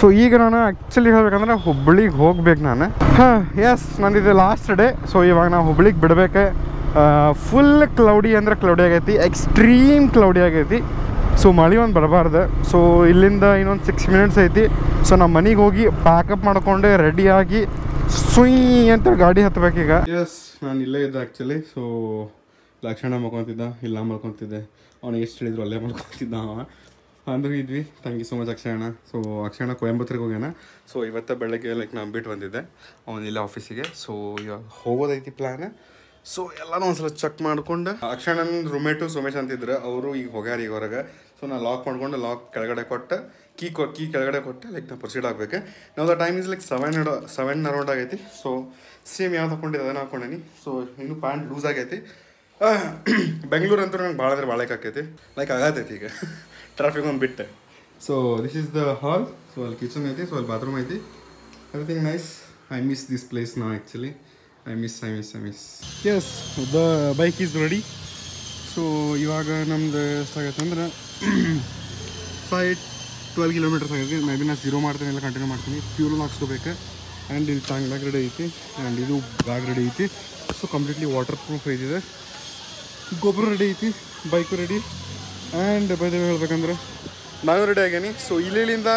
So ಈಗ ನಾನು actually ಹೇಳ್ಬೇಕಂದ್ರೆ ಹುಬ್ಬಳ್ಳಿಗೆ ಹೋಗ್ಬೇಕು ನಾನು ಹಾಂ ಎಸ್ ನಂದಿದೆ ಲಾಸ್ಟ್ ಡೇ ಸೊ ಇವಾಗ ನಾವು ಹುಬ್ಳಿಗೆ ಬಿಡಬೇಕು ಫುಲ್ ಕ್ಲೌಡಿ ಅಂದರೆ ಕ್ಲೌಡಿ ಆಗೈತಿ ಎಕ್ಸ್ಟ್ರೀಮ್ ಕ್ಲೌಡಿ ಆಗೈತಿ ಸೊ ಮಳೆ ಒಂದು ಬರಬಾರ್ದು ಸೊ ಇಲ್ಲಿಂದ ಇನ್ನೊಂದು 6 minutes ಐತಿ ಸೊ ನಮ್ಮ ಮನೆಗೆ ಹೋಗಿ ಪ್ಯಾಕಪ್ ಮಾಡಿಕೊಂಡೆ ರೆಡಿಯಾಗಿ ಸುಯ್ ಅಂತ ಗಾಡಿ ಹತ್ತಬೇಕೀಗ ಎಸ್ ನಾನು ಇಲ್ಲೇ ಇದ್ದೆ ಆ್ಯಕ್ಚುಲಿ ಸೊ ಲಕ್ಷಣ ಮಾಡ್ಕೊತಿದ್ದ ಇಲ್ಲ ಮಾಡ್ಕೊತಿದ್ದೆ ಅವ್ನಿಗೆ ಎಷ್ಟು ಹೇಳಿದ್ರು ಅಲ್ಲೇ ಮಾಡ್ಕೊತಿದ್ದ ಅವ ಅಂದ್ರೂ ಇದ್ವಿ ಥ್ಯಾಂಕ್ ಯು ಸೊ ಮಚ್ ಅಕ್ಷಯಣ್ಣ ಸೊ ಅಕ್ಷಯಣ್ಣ ಕೊಯಂಬತ್ತೂರಿಗೆ ಹೋಗ್ಯಾನ ಸೊ ಇವತ್ತು ಬೆಳಗ್ಗೆ ಲೈಕ್ ನಾನು ಬಿಟ್ಟು ಬಂದಿದ್ದೆ ಅವನಿಲ್ಲ ಆಫೀಸಿಗೆ ಸೊ ಇವಾಗ ಹೋಗೋದೈತಿ ಪ್ಲ್ಯಾನ್ ಸೊ ಎಲ್ಲನೂ ಒಂದ್ಸಲ ಚೆಕ್ ಮಾಡ್ಕೊಂಡು ಅಕ್ಷಯಣ್ಣನ ರೂಮೇಟು ಸೋಮೇಶ್ ಅಂತಿದ್ರು ಅವರು ಈಗ ಹೋಗ್ಯಾರ ಈಗ ಹೊರಗೆ ಸೊ ನಾನು ಲಾಕ್ ಮಾಡ್ಕೊಂಡು ಲಾಕ್ ಕೆಳಗಡೆ ಕೊಟ್ಟು ಕೀ ಕೆಳಗಡೆ ಕೊಟ್ಟು ಲೈಕ್ ನಾವು ಪ್ರೊಸೀಡ್ ಆಗಬೇಕು ನಾವು the time is like seven around ಆಗೈತಿ ಸೊ ಸೇಮ್ ಯಾವ್ದು ಹಾಕೊಂಡಿದ್ದೆ ಅದನ್ನು ಹಾಕೊಂಡೀನಿ ಸೊ ಇನ್ನೂ ಪ್ಯಾಂಟ್ ಲೂಸ್ ಆಗೈತಿ ಬೆಂಗಳೂರು ಅಂತೂ ನಂಗೆ ಭಾಳ ಅಂದ್ರೆ ಭಾಳ ಹಾಕೈತಿ ಲೈಕ್ ಆಗತೈತಿ ಈಗ ಟ್ರಾಫಿಕ್ ಒಂದು ಬಿಟ್ಟೆ so this is the hall so ಅಲ್ಲಿ ಕಿಚನ್ ಐತಿ ಸೊ ಅಲ್ಲಿ ಬಾತ್ರೂಮ್ ಐತಿ everything nice I miss this place ನಾವು actually I miss yes the bike is ready so ಇವಾಗ ನಮ್ದು ಎಷ್ಟಾಗತ್ತೆ ಅಂದ್ರೆ 5-12 kilometers ಆಗೈತಿ ಮೇ ಬಿ ನಾನು ಜೀರೋ ಮಾಡ್ತೀನಿ ಎಲ್ಲ ಕಂಟಿನ್ಯೂ ಮಾಡ್ತೀನಿ ಫ್ಯೂಲ್ ಹಾಕ್ಸ್ಕೋಬೇಕು ಆ್ಯಂಡ್ ಇದು ಟ್ಯಾಂಕ್ ಬ್ಯಾಗ್ ರೆಡಿ ಐತಿ ಆ್ಯಂಡ್ ಇದು ಬ್ಯಾಗ್ ರೆಡಿ ಐತಿ ಸೊ ಕಂಪ್ಲೀಟ್ಲಿ ವಾಟರ್ ಪ್ರೂಫ್ ಐತಿದೆ ಗೊಬ್ಬರ ರೆಡಿ ಐತಿ ಬೈಕು ರೆಡಿ ಆ್ಯಂಡ್ ಬೈದೇವಿ ಹೇಳ್ಬೇಕಂದ್ರೆ ನಾನು ರೆಡಿ ಆಗೇನಿ ಸೊ ಇಲ್ಲಿಂದ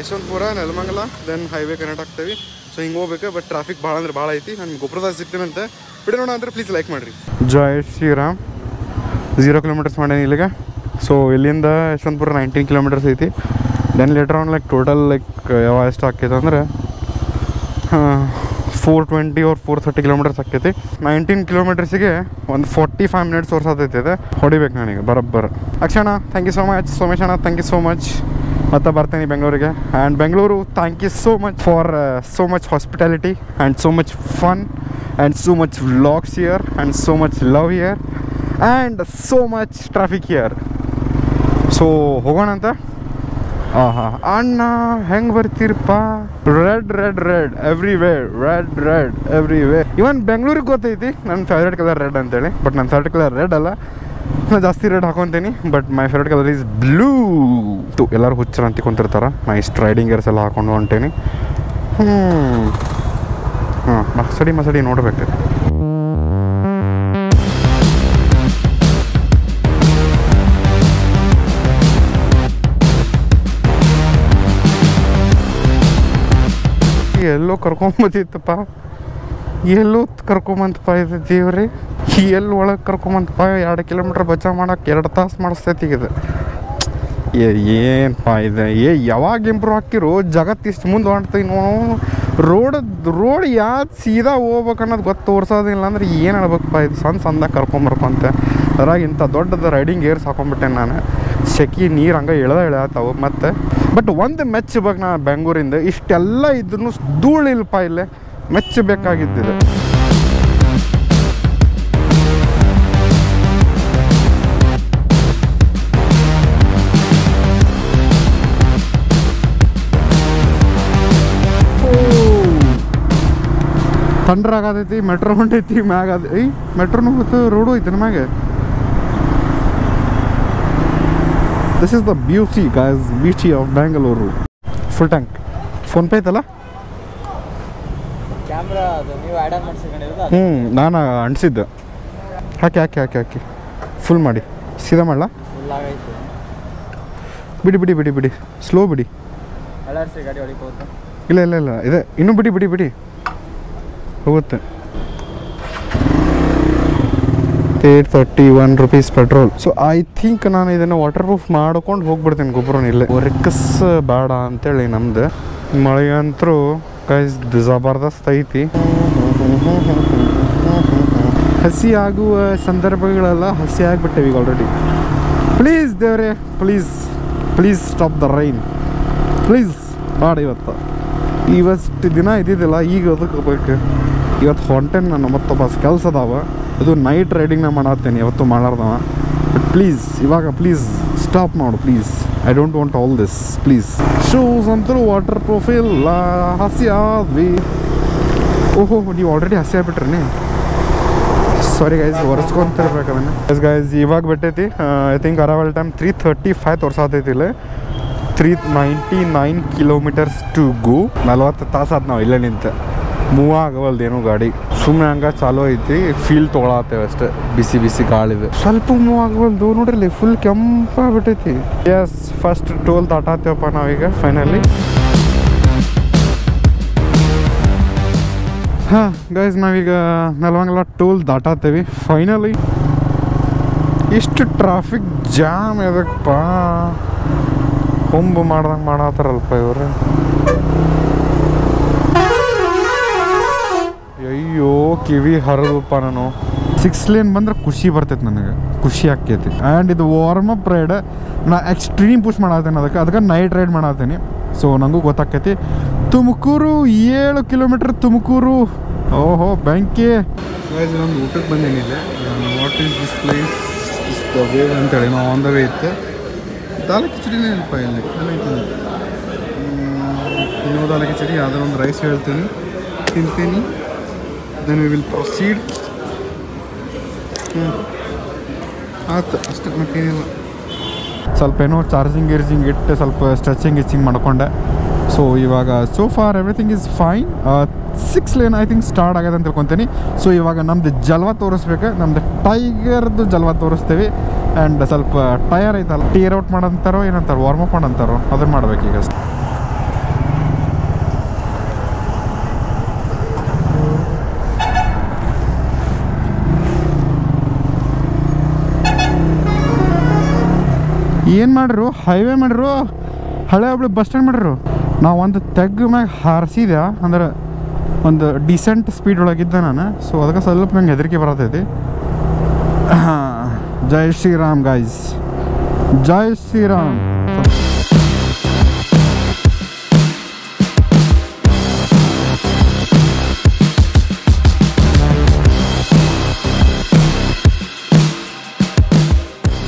Yeshwanthpur Nelamangala then highway connect ಆಗ್ತೀವಿ ಸೊ ಹಿಂಗೆ ಹೋಗ್ಬೇಕು ಬಟ್ ಟ್ರಾಫಿಕ್ ಭಾಳ ಅಂದ್ರೆ ಭಾಳ ಐತಿ ನಾನು ಗೊಬ್ಬರದಾಗ ಸಿಗ್ತೀನಂತೆ ಬಿಡೋಣ ಅಂದರೆ ಪ್ಲೀಸ್ ಲೈಕ್ ಮಾಡಿರಿ ಜಯ ಶ್ರೀರಾಮ್ 0 kilometers ಮಾಡೇನಿ ಇಲ್ಲಿಗೆ ಸೊ ಇಲ್ಲಿಂದ ಯಶವಂತಪುರ 19 kilometers ಐತಿ then later on like total like ಯಾವ ಎಷ್ಟು ಆಕೈತೆ ಅಂದರೆ 420 or 430 kilometers ಆಕೈತಿ 19 kilometersಗೆ ಒಂದು 45 minutes ಓರ್ಸ್ ಆತೈತಿದೆ ಹೊಡಿಬೇಕು ನನಗೆ ಬರೋಬ್ಬರ ಅಕ್ಷಣ thank you so much Somesh ಅಣ್ಣ ಥ್ಯಾಂಕ್ ಯು ಸೋ ಮಚ್ ಮತ್ತೆ ಬರ್ತೀನಿ ಬೆಂಗಳೂರಿಗೆ and Bengaluru thank you so much for so much hospitality and so much fun and so much vlogs here and so much love here and so much traffic here so ಹೋಗೋಣ ಅಂತ ಹಾಂ ಅಣ್ಣ ಹೆಂಗೆ ಬರ್ತೀರಪ್ಪ red red red everywhere red red everywhere even ಬೆಂಗಳೂರಿಗೆ ಗೊತ್ತೈತಿ ನನ್ನ favourite colour red ಅಂತೇಳಿ ಬಟ್ ನನ್ನ ಫೇವ್ರೇಟ್ ಕಲರ್ ರೆಡ್ ಅಲ್ಲ ನಾನು ಜಾಸ್ತಿ ರೆಡ್ ಹಾಕೊತೀನಿ but my favourite colour is blue ತು ಎಲ್ಲರೂ ಹುಚ್ಚರು ಅಂತ ಕುಂತಿರ್ತಾರೆ ನಾ ಇಷ್ಟು ರೈಡಿಂಗ್ ಗೇರ್ಸ್ ಎಲ್ಲ ಹಾಕೊಂಡು ಹೊಂಟೇನಿ ಹಾಂ ಮಸಡಿ ನೋಡ್ಬೇಕು ಎಲ್ಲೋ ಕರ್ಕೊಂಬಂದಿತ್ತಪ್ಪ ಎಲ್ಲೋ ಕರ್ಕೊಂಬಂತಪ್ಪ ಇದು ದೇವ್ರಿ ಎಲ್ಲಿ ಒಳಗೆ ಕರ್ಕೊಂಬಂತಪ್ಪ 2 kilometer ಬಚಾವ್ ಮಾಡೋಕೆ 2 ತಾಸು ಮಾಡಿಸ್ತೈತಿ ಇದು ಏನಪ್ಪ ಇದು ಯಾವಾಗ ಇಂಪ್ರೂವ್ ಹಾಕಿರೋ ಜಗತ್ತು ಇಷ್ಟು ಮುಂದೆ ಹೊಂಟ್ತೀವಿ ನಾವು ರೋಡ್ ಯಾವ್ದು ಸೀದಾ ಹೋಗ್ಬೇಕು ಅನ್ನೋದು ಗೊತ್ತು ತೋರ್ಸೋದಿಲ್ಲ ಅಂದ್ರೆ ಏನು ಹೇಳ್ಬೇಕಪ್ಪ ಇದು ಸಣ್ಣದಾಗ ಕರ್ಕೊಂಬರ್ಕೊಂತ ಅದ್ರಾಗ ಇಂಥ ದೊಡ್ಡದು ರೈಡಿಂಗ್ ಗೇರ್ಸ್ ಹಾಕೊಂಡ್ಬಿಟ್ಟೆ ನಾನು ಸೆಕಿ ನೀರು ಹಂಗೆ ಎಳ್ದಾವು ಮತ್ತೆ ಬಟ್ ಒಂದು ಮೆಚ್ಚಬೇಕು ನಾನು ಬೆಂಗಳೂರಿಂದ ಇಷ್ಟೆಲ್ಲ ಇದ್ರೂ ಧೂಳಿಲ್ಪ ಇಲ್ಲೇ ಮೆಚ್ಚಬೇಕಾಗಿದ್ದಿದೆ ಥಂಡರ್ ಆಗತೈತಿ ಮೆಟ್ರೋ ಹೊಂಟೈತಿ ಮ್ಯಾಗ ಐ ಮೆಟ್ರೋನು ಮತ್ತು ರೋಡು ಐತೆ ನಮಗೆ This is the beauty guys, beauty of Bengaluru. Full tank. Phone pay thala? Camera adu new add on madisikondiddala. Nana antisidde. Haki. Full madi. Seeda madla? Full agaitu. Bidi. Slow bidi. Alarse gaadi odi hogutha. Illa. Ide innu bidi. Hoguthe. 831 rupees petrol so I think ನಾನು ಇದನ್ನು water proof ಮಾಡ್ಕೊಂಡು ಹೋಗ್ಬಿಡ್ತೀನಿ ಗೊಬ್ಬರ ಇಲ್ಲೇ Riggs ಬೇಡ ಅಂತೇಳಿ ನಮ್ದು ಮಳೆಗಂತೂ guys ಜಬರ್ದಸ್ತ್ ಐತಿ ಹಸಿ ಆಗುವ ಸಂದರ್ಭಗಳೆಲ್ಲ ಹಸಿ ಆಗಿಬಿಟ್ಟೆ ಈಗ ಆಲ್ರೆಡಿ ಪ್ಲೀಸ್ ದೇವ್ರೆ please stop the rain please ಮಾಡಿ ಇವತ್ತು ಇವತ್ತು ದಿನ ಇದ್ದಿದ್ದಿಲ್ಲ, ಈಗ ಅದಕ್ಕೆ ಹೋಗ್ಬೇಕು. ಇವತ್ತು ಹೊಂಟೆನ್ ನಾನು, ಮತ್ತೊಬ್ಬ ಕೆಲಸ ಅದಾವ, ಅದು ನೈಟ್ ರೈಡಿಂಗ್ನ ಮಾಡತ್ತೇನೆ ಇವತ್ತು ಮಾಡಾರ್ದವ. ಬಟ್ ಪ್ಲೀಸ್ ಇವಾಗ ಪ್ಲೀಸ್ ಸ್ಟಾಪ್ ಮಾಡು please, I don't want all this please. Shoes ಅಂತಲೂ ವಾಟರ್ ಪ್ರೂಫ್ ಇಲ್ಲ, ಹಸಿ ಆದ್ವಿ. ಓಹೋ, ನೀವು ಆಲ್ರೆಡಿ ಹಸಿ ಆಗ್ಬಿಟ್ರಿ, ಸಾರಿ ಗೈಸ್, ಒರೆಸ್ಕೊಂತಿರ್ಬೇಕು ಅದನ್ನು. ಎಸ್ ಗೈಸ್, ಇವಾಗ ಬಿಟ್ಟೈತಿ. ಐ ಥಿಂಕ್ ಅರವಲ್ ಟೈಮ್ 3:35 ತೋರ್ಸಾತೈತಿ. ಇಲ್ಲಿ 399 kilometers ಟು ಗೋ. 40 ತಾಸು ಆದ ನಾವು ಇಲ್ಲೇ ನಿಂತು, ಮೂವ್ ಆಗವಲ್ದೇನೋ ಗಾಡಿ. ಸುಮ್ಮನೆ ಹಂಗೆ ಚಾಲೋ ಐತಿ, ಫೀಲ್ ತೊಗೊಳತ್ತೇವೆ ಅಷ್ಟೇ. ಬಿಸಿ ಬಿಸಿ ಗಾಳಿವೆ, ಸ್ವಲ್ಪ ಮೂವ್ ಆಗವಲ್ದು. ನೋಡ್ರಿ ಫುಲ್ ಕೆಂಪಾಗ್ಬಿಟ್ಟೈತಿ. ಎಸ್, ಫಸ್ಟ್ ಟೋಲ್ ದಾಟಾತೇವಪ್ಪ ನಾವೀಗ ಫೈನಲಿ. ಹಾಂ ಗೈಸ್, ನಾವೀಗ ನೆಲಮಂಗಲ ಟೋಲ್ ದಾಟಾತೇವಿ ಫೈನಲಿ. ಇಷ್ಟು ಟ್ರಾಫಿಕ್ ಜಾಮ್ ಎದಕ್ಕಪ್ಪ, ಕೊಂಬು ಮಾಡ್ದಂಗೆ ಮಾಡತ್ತಾರಲ್ಪ ಇವರು. ಅಯ್ಯೋ ಕಿವಿ ಹರದಪ್ಪ ನಾನು. 6 lane ಬಂದ್ರೆ ಖುಷಿ ಬರ್ತೈತೆ ನನಗೆ, ಖುಷಿ ಆಕೈತಿ. ಆ್ಯಂಡ್ ಇದು ವಾರ್ಮ್ ಅಪ್ ರೈಡ್, ನಾ ಎಕ್ಸ್ಟ್ರೀಮ್ ಪುಷ್ ಮಾಡತ್ತೇನೆ ಅದಕ್ಕೆ ನೈಟ್ ರೈಡ್ ಮಾಡತ್ತೀನಿ. ಸೊ ನನಗೂ ಗೊತ್ತಾಕೈತಿ. ತುಮಕೂರು 7 kilometers ತುಮಕೂರು. ಓಹೋ ಬ್ಯಾಂಕಿ. ನಾನು ಊಟಕ್ಕೆ ಬಂದೇನಿಲ್ಲ. What is this place, is the way ಅಂತೇಳಿ ನಾವು ಆನ್ ದ ವೇ ಇತ್ತು. ದಾಲ್ ಕಿಚಡಿನೇ ಇಲ್ಲಪ್ಪ ಇಲ್ಲಿ. ಇನ್ನೂ ದಾಲ್ ಕಿಚಡಿ ಯಾವುದೋ ಒಂದು ರೈಸ್ ಹೇಳ್ತೀನಿ, ತಿಂತೀನಿ, ದೆನ್ ವಿ ವಿಲ್ ಪ್ರೊಸೀಡ್. ಆಯ್ತು ಅಷ್ಟಕ್ಕೆ, ಮತ್ತೇನಿಲ್ಲ. ಸ್ವಲ್ಪ ಏನೋ ಚಾರ್ಜಿಂಗ್ ಇಟ್ಟು ಸ್ವಲ್ಪ ಸ್ಟ್ರೆಚಿಂಗ್ ಮಾಡಿಕೊಂಡೆ. ಸೊ ಇವಾಗ so far everything is fine. 6 lane I think start ಆಗಿದೆ ಅಂತ ತಿಳ್ಕೊತೀನಿ. ಸೊ ಇವಾಗ ನಮ್ಮದು ಜಲ್ವಾ ತೋರಿಸ್ಬೇಕು, ನಮ್ಮದು ಟೈಗರ್ದು ಜಲ್ವಾ ತೋರಿಸ್ತೀವಿ. ಆ್ಯಂಡ್ ಸ್ವಲ್ಪ ಟಯರ್ ಐತಲ್ಲ, ಟೇರ್ ಔಟ್ ಮಾಡಂತಾರೋ ಏನಂತಾರೋ, ವಾರ್ಮ್ ಅಪ್ ಮಾಡಂತಾರೋ, ಅದನ್ನು ಮಾಡಬೇಕೀಗ. ಏನು ಮಾಡಿರು, ಹೈವೇ ಮಾಡಿರು, ಹಳೆ ಒಬ್ಳು ಬಸ್ ಸ್ಟ್ಯಾಂಡ್ ಮಾಡಿರು. ನಾವು ಒಂದು ತೆಗ್ ಮ್ಯಾಗ ಹಾರಿಸಿದೆ ಅಂದ್ರೆ ಒಂದು ಡಿಸೆಂಟ್ ಸ್ಪೀಡ್ ಒಳಗಿದ್ದೆ ನಾನು. ಸೊ ಅದಕ್ಕೆ ಸ್ವಲ್ಪ ನಂಗೆ ಹೆದರಿಕೆ ಬರತೈತಿ. ಜೈ ಶ್ರೀರಾಮ್ ಗೈಸ್, ಜೈ ಶ್ರೀರಾಮ್.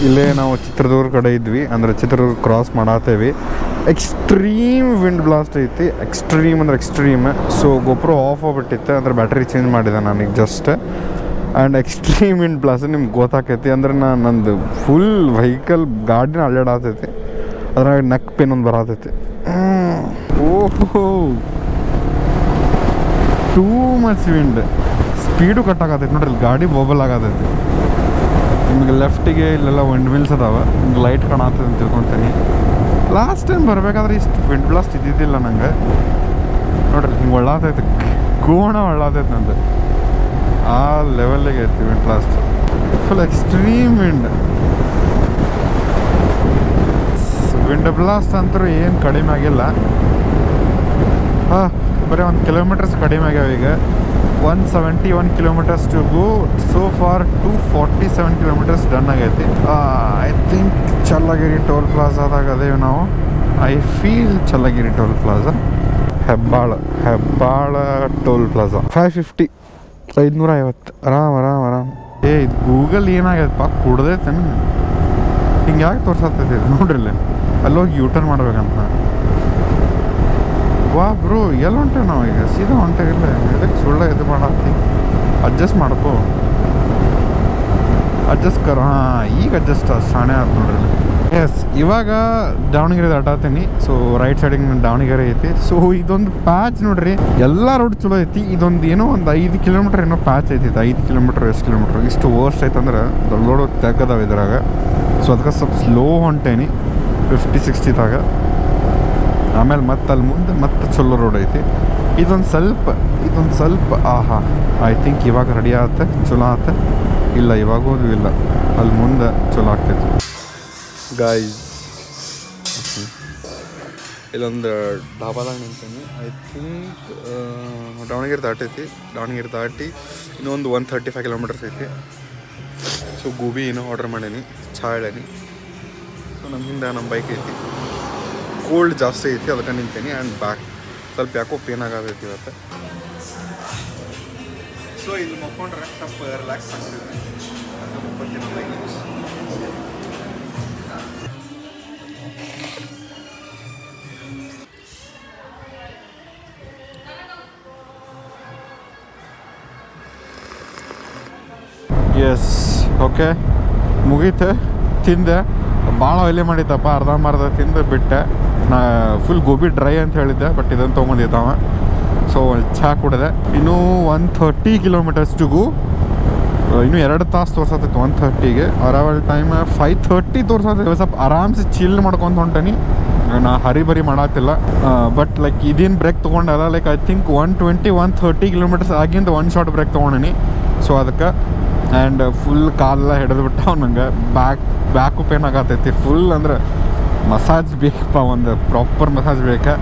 ಇಲ್ಲೇ ನಾವು ಚಿತ್ರದುರ್ಗ ಕಡೆ ಇದ್ವಿ, ಅಂದರೆ ಚಿತ್ರದುರ್ಗ ಕ್ರಾಸ್ ಮಾಡತ್ತೇವಿ. ಎಕ್ಸ್ಟ್ರೀಮ್ ವಿಂಡ್ ಬ್ಲಾಸ್ಟ್ ಐತಿ, ಎಕ್ಸ್ಟ್ರೀಮ್ ಅಂದರೆ ಎಕ್ಸ್ಟ್ರೀಮ್. ಸೊ ಗೊಬ್ಬರ ಆಫ್ ಆಗಿಬಿಟ್ಟಿತ್ತು, ಅಂದರೆ ಬ್ಯಾಟ್ರಿ ಚೇಂಜ್ ಮಾಡಿದೆ ನನಗೆ just. And extreme wind blast ನಿಮ್ಗೆ ಗೊತ್ತಾಕೈತಿ, ಅಂದರೆ ನಂದು ಫುಲ್ ವೆಹಿಕಲ್ ಗಾಡಿನ ಅಲ್ಲಾಡತ್ತೈತಿ, ಅದ್ರಾಗ ನೆಕ್ ಪೇನ್ ಒಂದು ಬರತೈತಿ. ಓಹೋ too much wind, speed cut ಆಗತೈತಿ ನೋಡ್ರಿ, ಗಾಡಿ ಬಬಲ್ ಆಗತೈತಿ. ನಿಮಗೆ ಲೆಫ್ಟಿಗೆ ಇಲ್ಲೆಲ್ಲ ವಿಂಡ್ ಮಿಲ್ಸ್ ಅದಾವೆ, ನಿಮ್ಗೆ ಲೈಟ್ ಕಾಣತ್ತೆ ಅಂತ ತಿಳ್ಕೊತೀನಿ. ಲಾಸ್ಟ್ ಟೈಮ್ ಬರಬೇಕಾದ್ರೆ ಇಷ್ಟು ವಿಂಡ್ ಬ್ಲಾಸ್ಟ್ ಇದ್ದಿದ್ದಿಲ್ಲ ನಂಗೆ. ನೋಡ್ರಿ ಹಿಂಗೆ ಒಳ್ಳಾತೈತೆ, ಗೋಣ ಒಳ್ಳಾತೈತೆ ನಂದು, ಆ ಲೆವೆಲ್ಗೆ ಐತಿ wind blast. Full extreme wind, wind blast ಅಂತೂ ಏನು ಕಡಿಮೆ ಆಗಿಲ್ಲ. ಹಾಂ, ಬರೀ 1 kilometer ಕಡಿಮೆ ಆಗ್ಯಾವ ಈಗ. 171 kilometers to go. So far 247 kilometers done ಆಗೈತಿ. ಐ ಥಿಂಕ್ ಚಲ್ಲಗಿರಿ ಟೋಲ್ ಪ್ಲಾಜಾದಾಗ ಅದೇವು ನಾವು. I feel Challagiri toll plaza, Hebbal toll plaza. 550 ಆರಾಮ್. ಏ ಇದು ಗೂಗಲ್ ಏನಾಗೈತಪ್ಪ, ಕುಡ್ದೈತೇನು ಹಿಂಗೆ ಯಾಕೆ ತೋರ್ಸತ್ತೈತಿ ನೋಡ್ರಿ. ಇಲ್ಲಿ ಅಲ್ಲೋಗಿ ಯೂಟರ್ನ್ ಮಾಡ್ಬೇಕಂತ. ವಾ ಬ್ರೋ, ಎಲ್ಲ ಹೊಂಟೇವೆ ನಾವು ಈಗ, ಸೀದಾ ಹೊಂಟಾಗಿಲ್ಲ. ಇದಕ್ಕೆ ಸುಳ್ಳ ಇದು ಮಾಡತ್ತಿ, ಅಡ್ಜಸ್ಟ್ ಮಾಡ್ಕೋ, ಅಡ್ಜಸ್ಟ್ ಕರ. ಹಾಂ, ಈಗ ಅಡ್ಜಸ್ಟ್ ಶಾಣೆ ಆಯ್ತು ನೋಡ್ರಿ. ಎಸ್, ಇವಾಗ ದಾವಣಗೆರೆ ದಾಟತೀನಿ. ಸೊ ರೈಟ್ ಸೈಡಿಗೆ ದಾವಣಗೆರೆ ಐತಿ. ಸೊ ಇದೊಂದು ಪ್ಯಾಚ್ ನೋಡ್ರಿ, ಎಲ್ಲ ರೋಡ್ ಚಲೋ ಐತಿ. ಇದೊಂದು ಏನೋ ಒಂದು 5 kilometer ಏನೋ ಪ್ಯಾಚ್ ಐತಿ. 5 kilometer, 6 kilometer ಇಷ್ಟು ವರ್ಸ್ಟ್ ಐತೆ ಅಂದ್ರೆ ದೊಡ್ಡ ದೊಡ್ಡ ತೆಗ್ಗದಾವೆ ಇದ್ರಾಗ. ಸೊ ಅದಕ್ಕೆ ಸ್ವಲ್ಪ ಸ್ಲೋ ಹೊಂಟೇನಿ, 50-60ದಾಗ. ಆಮೇಲೆ ಮತ್ತೆ ಅಲ್ಲಿ ಮುಂದೆ ಮತ್ತೆ ಚಲೋ ರೋಡ್ ಐತಿ. ಇದೊಂದು ಸ್ವಲ್ಪ ಆಹಾ, ಐ ಥಿಂಕ್ ಇವಾಗ ರೆಡಿ ಆಗುತ್ತೆ, ಚಲೋ ಆಗುತ್ತೆ. ಇಲ್ಲ ಇವಾಗೂ ಇಲ್ಲ, ಅಲ್ಲಿ ಮುಂದೆ ಚಲೋ ಆಗ್ತೈತಿ. ಗಾಯ್ಸ್, ಇಲ್ಲೊಂದು ಡಾಬಾದಾಗ ನಿಂತೀನಿ. ಐ ಥಿಂಕ್ ದಾವಣಗೆರೆ ದಾಟೈತಿ. ದಾವಣಗೆರೆ ದಾಟಿ ಇನ್ನೊಂದು 135 kilometers ಐತಿ. ಸೊ ಗೋಬಿ ಏನೋ ಆರ್ಡರ್ ಮಾಡೀನಿ, ಚಹಾ ಹೇಳೀನಿ. ಸೊ ನಮ್ಮ ಹಿಂದೆ ನಮ್ಮ ಬೈಕ್ ಐತಿ, ಕೋಲ್ಡ್ ಜಾಸ್ತಿ ಐತಿ, ಅದಕ್ಕೆ ನಿಂತೀನಿ. ಆ್ಯಂಡ್ ಬ್ಯಾಕ್ ಸ್ವಲ್ಪ ಯಾಕೋ ಪೇನ್ ಆಗತೈತಿ ಇವತ್ತು ಸೋ ಇಲ್ಲಿ ಮಕ್ಕೊಂಡ್ರೆ ಸ್ವಲ್ಪ ರಿಲ್ಯಾಕ್ಸ್ ಆಗ್ತಿದೆ yes okay ಮುಗಿತೆ ತಿಂದೆ ಭಾಳ ಒಲೆ ಮಾಡಿದಪ್ಪ ಅರ್ಧ ಮರ್ಧ ತಿಂದು ಬಿಟ್ಟೆ ನಾ ಫುಲ್ ಗೋಬಿ ಡ್ರೈ ಅಂತ ಹೇಳಿದ್ದೆ ಬಟ್ ಇದನ್ನು ತೊಗೊಂಡಿದ್ದಾವ ಸೊ ಚಹಾ ಕುಡಿದೆ ಇನ್ನೂ 130 kilometers ಟು ಗೋ ಇನ್ನೂ 2 ತಾಸು ತೋರ್ಸತ್ತೈತೆ 130ಗೆ ಅರವಲ್ ಟೈಮ್ 5:30 ತೋರ್ಸತ್ತೈತೆ ಸ್ವಲ್ಪ ಆರಾಮ್ಸೆ ಚಿಲ್ ಮಾಡ್ಕೊಂಡು ಹೊಂಟನಿ ನಾ ಹರಿಬರಿ ಮಾಡತ್ತಿಲ್ಲ ಬಟ್ ಲೈಕ್ ಇದೇನು ಬ್ರೇಕ್ ತೊಗೊಂಡಲ್ಲ ಲೈಕ್ ಐ ಥಿಂಕ್ 120-130 kilometers ಆಗಿಂದ ಒನ್ ಶಾರ್ಟ್ ಬ್ರೇಕ್ ತೊಗೊಂಡಿನಿ ಸೊ ಅದಕ್ಕೆ ಆ್ಯಂಡ್ ಫುಲ್ ಕಾಲೆಲ್ಲ ಹಿಡಿದು ಬಿಟ್ಟಾವ ನಂಗೆ ಬ್ಯಾಕು ಪೇನ್ ಆಗತ್ತೈತಿ ಫುಲ್ ಅಂದ್ರೆ ಮಸಾಜ್ ಬೇಕಪ್ಪ ಒಂದು ಪ್ರಾಪರ್ ಮಸಾಜ್ ಬೇಕಾ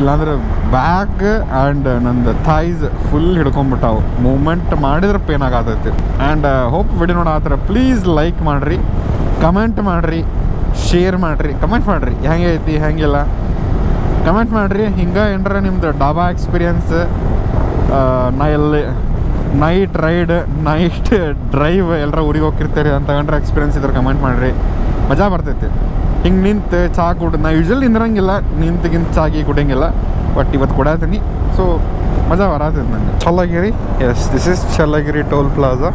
ಇಲ್ಲಾಂದ್ರೆ ಬ್ಯಾಕ್ ಆ್ಯಂಡ್ ನಂದು ಥೈಸ್ ಫುಲ್ ಹಿಡ್ಕೊಂಡ್ಬಿಟ್ಟಾವು ಮೂಮೆಂಟ್ ಮಾಡಿದ್ರೆ ಪೇನ್ ಆಗತ್ತೈತಿ ಆ್ಯಂಡ್ ಹೋಪ್ ವಿಡಿಯೋ ನೋಡೋ ಆ ಥರ ಪ್ಲೀಸ್ ಲೈಕ್ ಮಾಡಿರಿ ಕಮೆಂಟ್ ಮಾಡಿರಿ ಶೇರ್ ಮಾಡಿರಿ ಕಮೆಂಟ್ ಮಾಡಿರಿ ಹೆಂಗೆ ಐತಿ ಹೆಂಗಿಲ್ಲ ಕಮೆಂಟ್ ಮಾಡಿರಿ ಹಿಂಗೆ ಏನರ ನಿಮ್ದು dhaba experience night ride night drive ಎಲ್ಲರ ಊರಿಗೆ ಹೋಗಿರ್ತೀರಿ ಅಂತ ಕಂಡ್ರೆ ಎಕ್ಸ್ಪೀರಿಯನ್ಸ್ ಇದ್ರೆ ಕಮೆಂಟ್ ಮಾಡಿರಿ ಮಜಾ ಬರ್ತೈತಿ ಹಿಂಗೆ ನಿಂತು ಚಹಾ ಕುಡ್ದು ನಾ ಯೂಶ್ವಲಿ ನಿಂದಿರಂಗಿಲ್ಲ ನಿಂತಗಿಂತ ಚಾಗಿ ಕುಡಿಯಂಗಿಲ್ಲ ಬಟ್ ಇವತ್ತು ಕೊಡಾತೀನಿ ಸೊ ಮಜಾ ಬರತೈತಿ ನನಗೆ Challagiri yes this is Challagiri toll plaza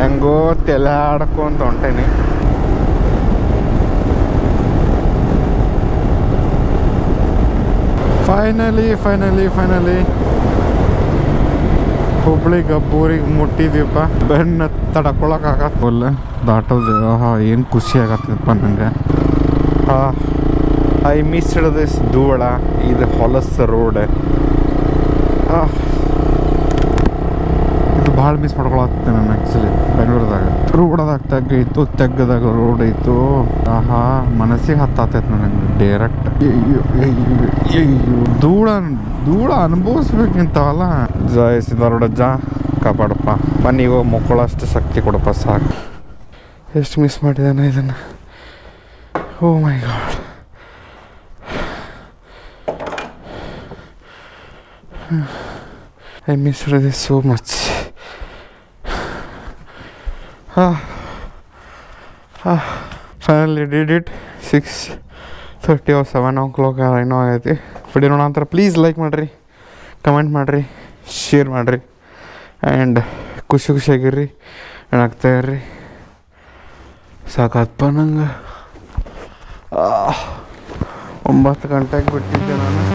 ಹೆಂಗೋ ತಲೆ ಆಡ್ಕೊಂತ ಹೊಂಟೇನಿ ಫೈನಲಿ ಹುಬ್ಬಳ್ಳಿ ಗಬ್ಬೂರಿಗೆ ಮುಟ್ಟಿದೀಪ ಬೆನ್ನ ತಡ್ಕೊಳಕ್ಕೆ ಆಗತ್ತಲ್ಲ ದಾಟೋದು ಆಹಾ ಏನು ಖುಷಿ ಆಗತ್ತಪ್ಪ ನನಗೆ ಐ ಮಿಸ್ಡ್ ದಿಸ್ ಧೂಳ ಇದು ಹೊಲಸ್ ರೋಡ್ ಇದು ಭಾಳ ಮಿಸ್ ಮಾಡ್ಕೊಳತ್ತೆ ನಾನು ಆ್ಯಕ್ಚುಲಿ ಬೆಂಗಳೂರದಾಗ ರೋಡದಾಗ ತೆಗ್ಗಿತ್ತು ತೆಗ್ಗದಾಗ ರೋಡ್ ಇತ್ತು ಆಹಾ ಮನಸ್ಸಿಗೆ ಹತ್ತಾತೈತೆ ನನಗೆ ಡೈರೆಕ್ಟ್ ಧೂಳ ಅನುಭವಿಸ್ಬೇಕಿಂತವಲ್ಲ ಜಯಿಸಿದವರೊಡಜ್ಜ ಕಾಪಾಡಪ್ಪ ಬನ್ನಿ ಇವಾಗ ಮಕ್ಕಳಷ್ಟು ಶಕ್ತಿ ಕೊಡಪ್ಪ ಸಾಕು ಎಷ್ಟು ಮಿಸ್ ಮಾಡಿದಾನೆ ಇದನ್ನು oh my god I miss this so much ಹಾಂ ಹಾಂ finally did it 6:30 or 7 o'clock ಏನೋ ಆಗೈತಿ ವಿಡಿಯೋ ನೋಡೋಂತರ ಪ್ಲೀಸ್ ಲೈಕ್ ಮಾಡಿರಿ ಕಮೆಂಟ್ ಮಾಡಿರಿ ಶೇರ್ ಮಾಡಿರಿ ಆ್ಯಂಡ್ ಖುಷಿ ಖುಷಿಯಾಗಿರ್ರಿ ಏನಾಗ್ತಾ ಇರ್ರಿ ಸಾಕಪ್ಪ ನಂಗೆ 9 ಗಂಟೆಗೆ ಬಿಟ್ಟಿದ್ದೆ ನಾನು